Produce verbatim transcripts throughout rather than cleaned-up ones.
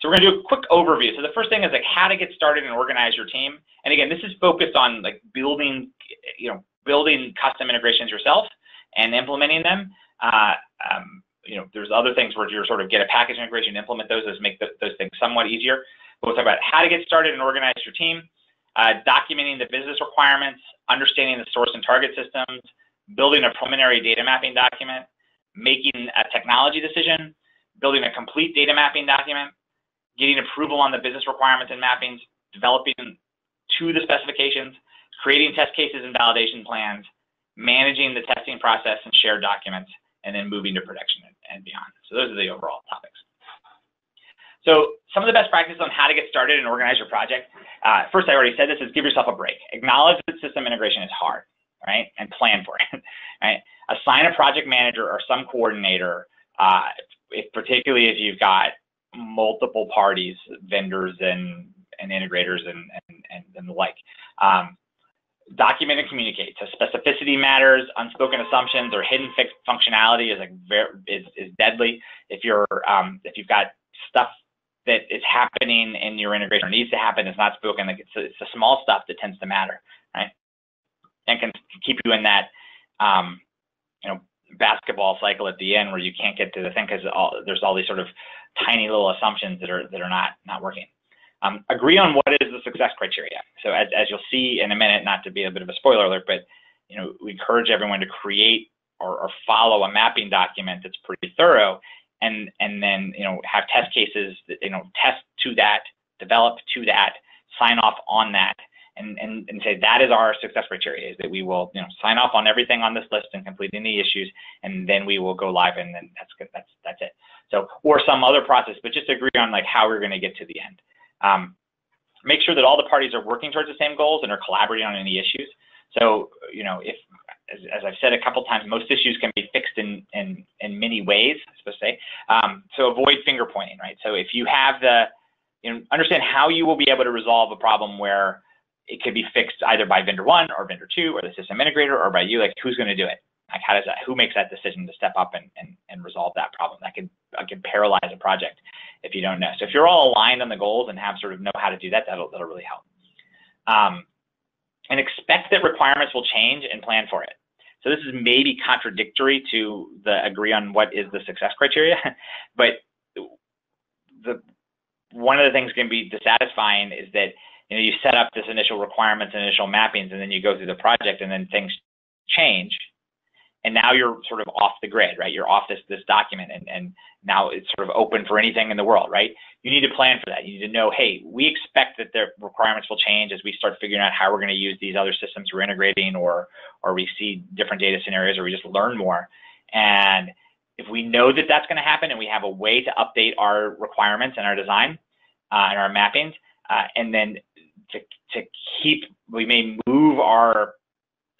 So we're going to do a quick overview. So the first thing is like how to get started and organize your team. And again, this is focused on like building, you know, building custom integrations yourself and implementing them. Uh, um, you know, there's other things where you sort of get a package integration, implement those, those make the, those things somewhat easier. But we'll talk about how to get started and organize your team, uh, documenting the business requirements, understanding the source and target systems, building a preliminary data mapping document, making a technology decision, building a complete data mapping document, getting approval on the business requirements and mappings, developing to the specifications, creating test cases and validation plans, managing the testing process and shared documents, and then moving to production and beyond. So those are the overall topics. So some of the best practices on how to get started and organize your project. Uh, first, I already said this, is give yourself a break. Acknowledge that system integration is hard, right? And plan for it, right? Assign a project manager or some coordinator, uh, if, particularly if you've got multiple parties, vendors and, and integrators and, and, and, and the like. Um, document and communicate. So specificity matters, unspoken assumptions or hidden fixed functionality is like very, is, is deadly. If you're, um, if you've got stuff that is happening in your integration or needs to happen, it's not spoken, like it's, it's the small stuff that tends to matter, right? And can keep you in that, um, you know, basketball cycle at the end where you can't get to the thing because there's all these sort of tiny little assumptions that are that are not not working. Um, agree on what is the success criteria. So as as you'll see in a minute, not to be a bit of a spoiler alert, but you know, we encourage everyone to create or, or follow a mapping document that's pretty thorough, and and then you know have test cases that, you know test to that, develop to that, sign off on that. And, and, and say that is our success criteria, is that we will you know sign off on everything on this list and complete any issues, and then we will go live, and then that's good, that's that's it. So or some other process, but just agree on like how we're going to get to the end. Um, make sure that all the parties are working towards the same goals and are collaborating on any issues. So you know if as, as I've said a couple times, most issues can be fixed in in in many ways. I suppose to say um, so avoid finger pointing, right? So if you have the you know, understand how you will be able to resolve a problem where it could be fixed either by vendor one or vendor two or the system integrator or by you, like who's going to do it? Like how does that, who makes that decision to step up and, and, and resolve that problem? That could, that could paralyze a project if you don't know. So if you're all aligned on the goals and have sort of know how to do that, that'll, that'll really help. Um, and expect that requirements will change and plan for it. So this is maybe contradictory to the agree on what is the success criteria, but the, one of the things can be dissatisfying is that You know, you set up this initial requirements, initial mappings, and then you go through the project, and then things change, and now you're sort of off the grid, right? You're off this this document, and and now it's sort of open for anything in the world, right? You need to plan for that. You need to know, hey, we expect that the requirements will change as we start figuring out how we're going to use these other systems we're integrating, or or we see different data scenarios, or we just learn more. And if we know that that's going to happen, and we have a way to update our requirements and our design uh, and our mappings, uh, and then To, to keep, we may move our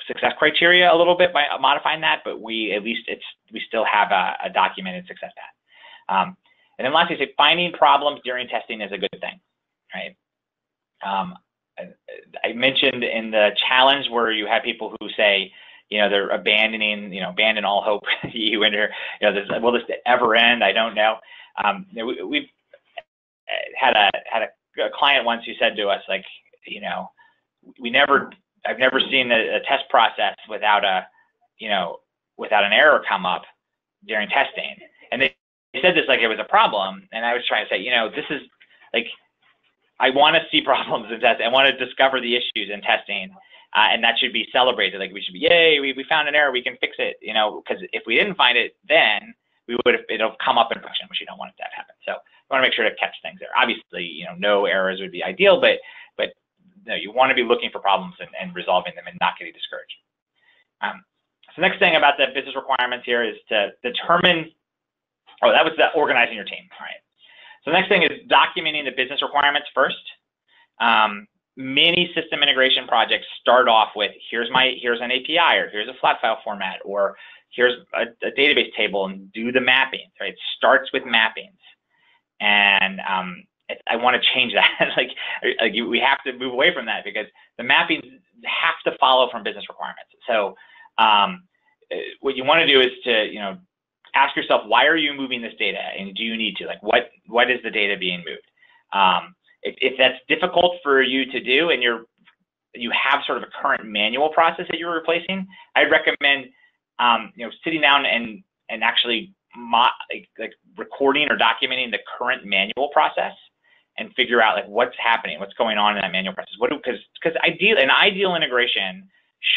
success criteria a little bit by modifying that, but we at least it's we still have a, a documented success path. Um, and then lastly, say finding problems during testing is a good thing, right? Um, I, I mentioned in the challenge where you have people who say, you know, they're abandoning, you know, abandon all hope. you enter, you know, this, will this ever end? I don't know. Um, we, we've had a had a a client once who said to us, like, you know, we never, I've never seen a, a test process without a, you know, without an error come up during testing. And they, they said this like it was a problem. And I was trying to say, you know, this is like, I want to see problems in testing. I want to discover the issues in testing. Uh, and that should be celebrated. Like we should be, yay, we, we found an error, we can fix it. You know, because if we didn't find it, then we would have, it'll come up in production, which you don't want it to happen. So you want to make sure to catch things there. Obviously, you know, no errors would be ideal, but but no, you want to be looking for problems and, and resolving them and not getting discouraged. Um, so next thing about the business requirements here is to determine, oh, that was the organizing your team. All right. So the next thing is documenting the business requirements first. Um, many system integration projects start off with here's my here's an A P I or here's a flat file format or here's a, a database table and do the mappings, right? It starts with mappings. And um, it, I want to change that. like, like you, we have to move away from that because the mappings have to follow from business requirements. So um, what you want to do is to, you know, ask yourself, why are you moving this data, and do you need to? Like, what what is the data being moved? Um, if, if that's difficult for you to do, and you're you have sort of a current manual process that you're replacing, I'd recommend um, you know sitting down and and actually mo like, like recording or documenting the current manual process, and figure out like what's happening, what's going on in that manual process. What do because because ideal an ideal integration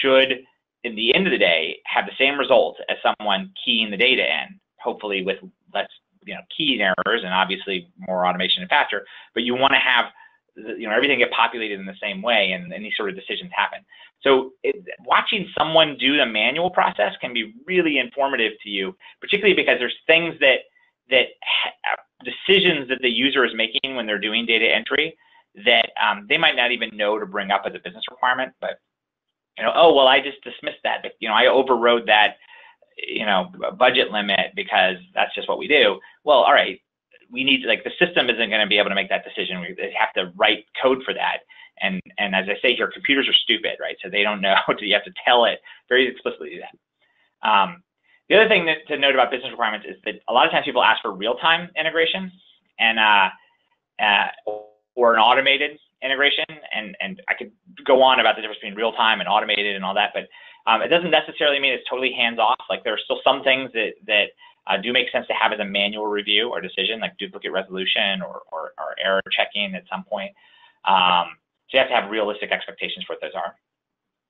should, in the end of the day, have the same result as someone keying the data in, hopefully with less you know keying errors and obviously more automation and faster. But you want to have you know everything get populated in the same way, and, and these sort of decisions happen. So it, watching someone do the manual process can be really informative to you, particularly because there's things that that decisions that the user is making when they're doing data entry that um, they might not even know to bring up as a business requirement, but you know, oh, well, I just dismissed that, but, you know, I overrode that, you know, budget limit because that's just what we do. Well, all right, we need to, like, the system isn't going to be able to make that decision. We have to write code for that. And, and as I say here, computers are stupid, right? So they don't know, so you have to tell it very explicitly that. Um, the other thing that, to note about business requirements is that a lot of times people ask for real-time integration and, uh, uh, or an automated integration, and and I could go on about the difference between real time and automated and all that, but um, it doesn't necessarily mean it's totally hands off. Like there are still some things that that uh, do make sense to have as a manual review or decision, like duplicate resolution or or, or error checking at some point. Um, so you have to have realistic expectations for what those are.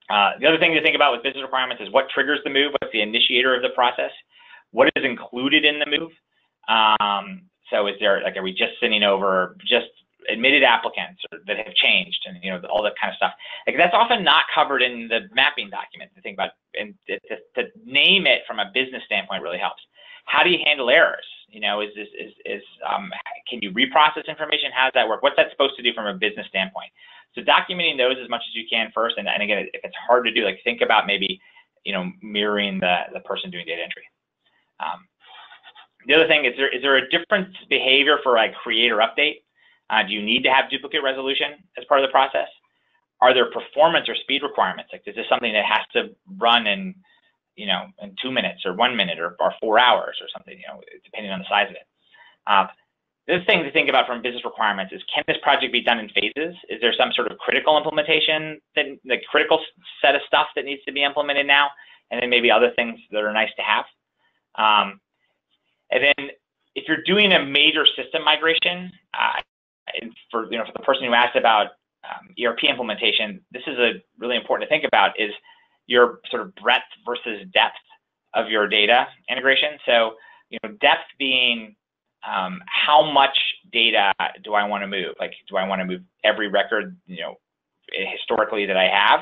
Uh, the other thing to think about with business requirements is what triggers the move, what's the initiator of the process, what is included in the move. Um, so is there like are we just sending over just admitted applicants or that have changed, and you know all that kind of stuff. Like that's often not covered in the mapping document. To think about and to, to name it from a business standpoint really helps. How do you handle errors? You know, is is is, is um, can you reprocess information? How does that work? What's that supposed to do from a business standpoint? So documenting those as much as you can first, and, and again, if it's hard to do, like think about maybe you know mirroring the the person doing data entry. Um, the other thing is there is there a different behavior for like create or update? Uh, do you need to have duplicate resolution as part of the process? Are there performance or speed requirements? Like, is this something that has to run in, you know, in two minutes or one minute or, or four hours or something, you know, depending on the size of it. Uh, the other thing to think about from business requirements is, can this project be done in phases? Is there some sort of critical implementation, that, the critical set of stuff that needs to be implemented now, and then maybe other things that are nice to have? Um, and then if you're doing a major system migration, uh, And for you know, for the person who asked about um, E R P implementation, this is a really important to think about is your sort of breadth versus depth of your data integration. So you know, depth being um, how much data do I want to move? Like, do I want to move every record you know historically that I have,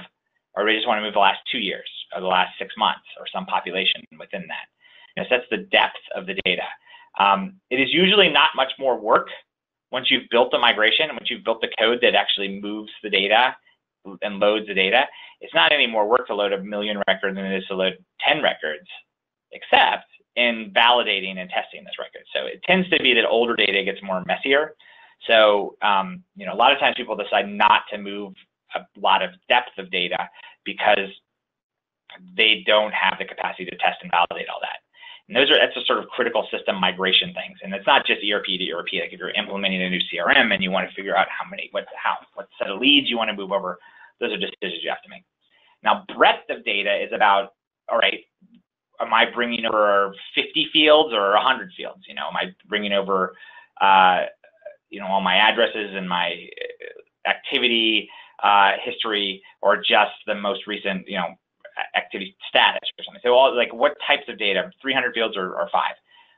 or do I just want to move the last two years or the last six months or some population within that? You know, so that's the depth of the data. Um, it is usually not much more work. Once you've built the migration, once you've built the code that actually moves the data and loads the data, it's not any more work to load a million records than it is to load ten records, except in validating and testing this record. So it tends to be that older data gets more messier. So um, you know, a lot of times people decide not to move a lot of depth of data because they don't have the capacity to test and validate all that. And those are, that's a sort of critical system migration things. And it's not just E R P to E R P. Like if you're implementing a new C R M and you want to figure out how many, what, how, what set of leads you want to move over, those are decisions you have to make. Now, breadth of data is about, all right, am I bringing over fifty fields or one hundred fields? You know, am I bringing over, uh, you know, all my addresses and my activity uh, history, or just the most recent, you know, activity status or something. So all like what types of data, three hundred fields or, or five.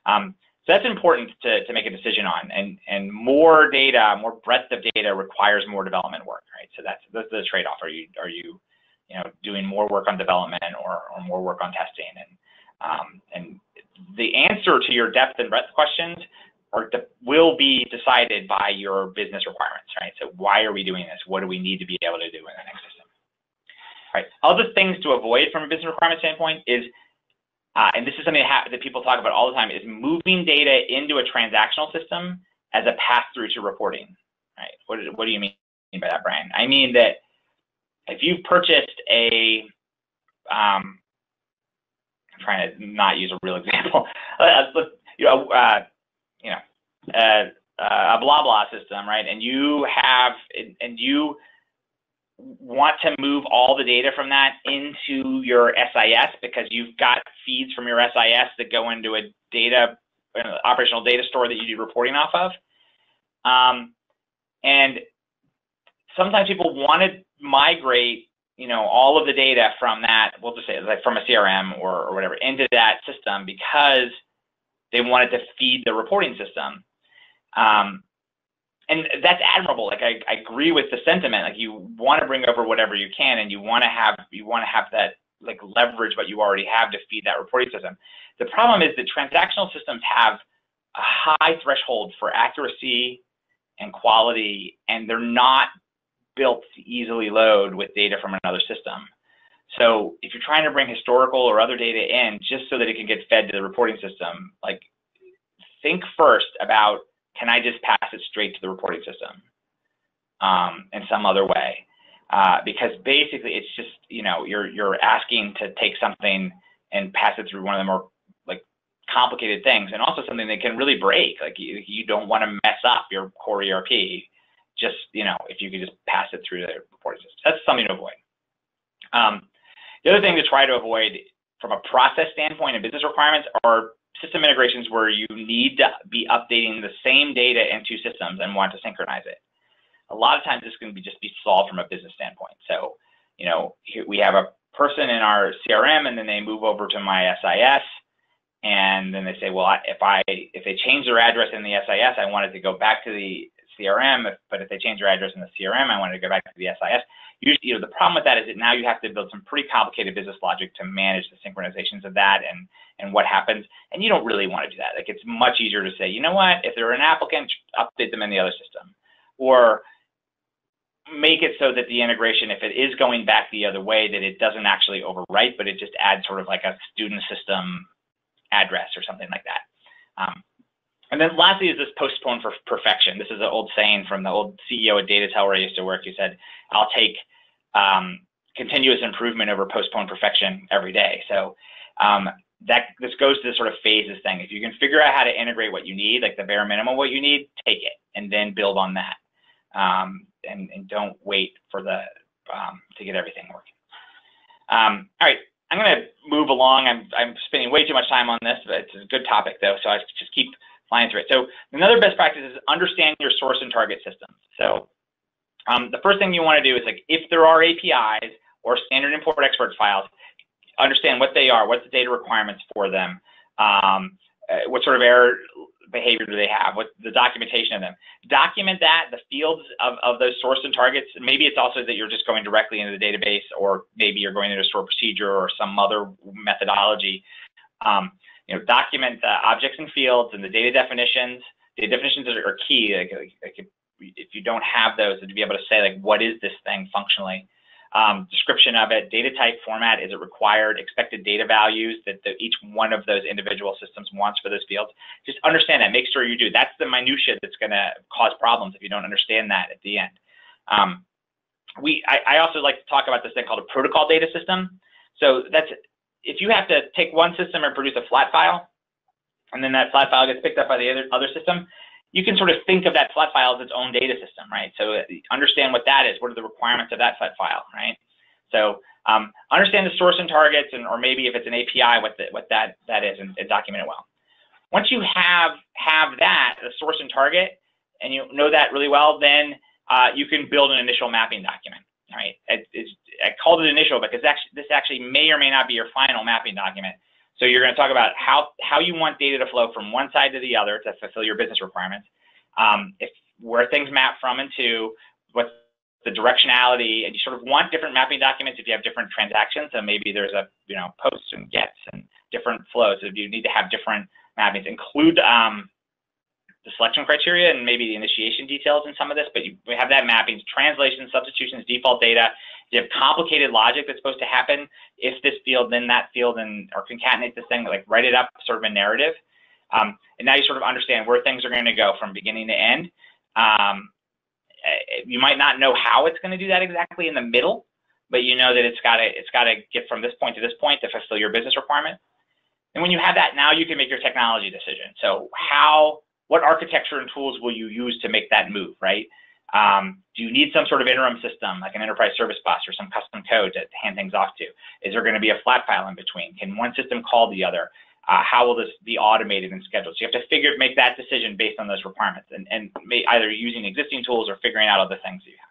Um, so that's important to, to make a decision on, and, and more data, more breadth of data requires more development work, right? So that's, that's the trade-off. Are you, are you, you know, doing more work on development or, or more work on testing? And, um, and the answer to your depth and breadth questions are, will be decided by your business requirements, right? So why are we doing this? What do we need to be able to do in the next system? All right. Other things to avoid from a business requirement standpoint is, uh, and this is something that, that people talk about all the time, is moving data into a transactional system as a pass-through to reporting. Right? What, what do you mean by that, Brian? I mean that if you've purchased a, um, trying to not use a real example. you know, uh, you know, uh, uh, a blah blah system, right? And you have, and you want to move all the data from that into your S I S because you've got feeds from your S I S that go into a data, an operational data store that you do reporting off of. Um, and sometimes people want to migrate, you know, all of the data from that, we'll just say like from a C R M or, or whatever, into that system because they wanted to feed the reporting system. Um, And that's admirable. Like I, I agree with the sentiment. Like you want to bring over whatever you can, and you want to have you want to have that like leverage what you already have to feed that reporting system. The problem is that transactional systems have a high threshold for accuracy and quality, and they're not built to easily load with data from another system. So if you're trying to bring historical or other data in just so that it can get fed to the reporting system, like think first about, can I just pass it straight to the reporting system um, in some other way? Uh, because basically it's just, you know, you're, you're asking to take something and pass it through one of the more like complicated things, and also something that can really break. Like you, you don't want to mess up your core E R P. Just, you know, if you could just pass it through the reporting system, that's something to avoid. Um, the other thing to try to avoid from a process standpoint and business requirements are system integrations where you need to be updating the same data in two systems and want to synchronize it. A lot of times this can be just be solved from a business standpoint. So, you know, we have a person in our C R M and then they move over to my S I S, and then they say, well, if I if they change their address in the S I S, I wanted to go back to the C R M, but if they change their address in the C R M, I wanted to go back to the S I S. Usually, you know, the problem with that is that now you have to build some pretty complicated business logic to manage the synchronizations of that and, and what happens. And you don't really want to do that. Like, it's much easier to say, you know what, if they're an applicant, update them in the other system. Or make it so that the integration, if it is going back the other way, that it doesn't actually overwrite, but it just adds sort of like a student system address or something like that. Um, and then lastly is this postpone for perfection. This is an old saying from the old C E O at DataTel where I used to work. He said, I'll take um, continuous improvement over postpone perfection every day. So um, that this goes to the sort of phases thing. If you can figure out how to integrate what you need, like the bare minimum what you need, take it and then build on that. Um, and, and don't wait for the um, to get everything working. Um, all right. I'm going to move along. I'm, I'm spending way too much time on this, but it's a good topic though, so I just keep flying through it. So another best practice is understand your source and target systems. So um, the first thing you want to do is, like, if there are A P Is or standard import export files, understand what they are, what's the data requirements for them, um, uh, what sort of error behavior do they have, what the documentation of them. Document that, the fields of, of those source and targets. Maybe it's also that you're just going directly into the database, or maybe you're going into a stored procedure or some other methodology. Um, You know, document the objects and fields and the data definitions. The definitions are, are key. Like, like if, if you don't have those, to be able to say, like, what is this thing functionally? Um, description of it, data type, format, is it required, expected data values that the, each one of those individual systems wants for those fields. Just understand that. Make sure you do. That's the minutia that's going to cause problems if you don't understand that at the end. Um, we, I, I also like to talk about this thing called a protocol data system. So that's if you have to take one system and produce a flat file, and then that flat file gets picked up by the other, other system, you can sort of think of that flat file as its own data system, right? So understand what that is. What are the requirements of that flat file, right? So um, understand the source and targets, and or maybe if it's an A P I, what, the, what that, that is, and, and document it well. Once you have, have that, the source and target, and you know that really well, then uh, you can build an initial mapping document. All right, it, it's, I called it initial because actually, this actually may or may not be your final mapping document. So you're going to talk about how, how you want data to flow from one side to the other to fulfill your business requirements, um, if, where things map from and to, what's the directionality, and you sort of want different mapping documents if you have different transactions. So maybe there's a, you know, posts and gets and different flows. So you need to have different mappings. Include um, the selection criteria and maybe the initiation details in some of this, but you, we have that mappings, translations, substitutions, default data. You have complicated logic that's supposed to happen. If this field, then that field, and or concatenate this thing, like write it up, sort of a narrative. Um, and now you sort of understand where things are going to go from beginning to end. Um, you might not know how it's going to do that exactly in the middle, but you know that it's got to it's got to get from this point to this point to fulfill your business requirement. And when you have that, now you can make your technology decision. So how, what architecture and tools will you use to make that move, right? Um, do you need some sort of interim system, like an enterprise service bus or some custom code to hand things off to? Is there going to be a flat file in between? Can one system call the other? Uh, how will this be automated and scheduled? So you have to figure, make that decision based on those requirements, and, and may, either using existing tools or figuring out other things that you have.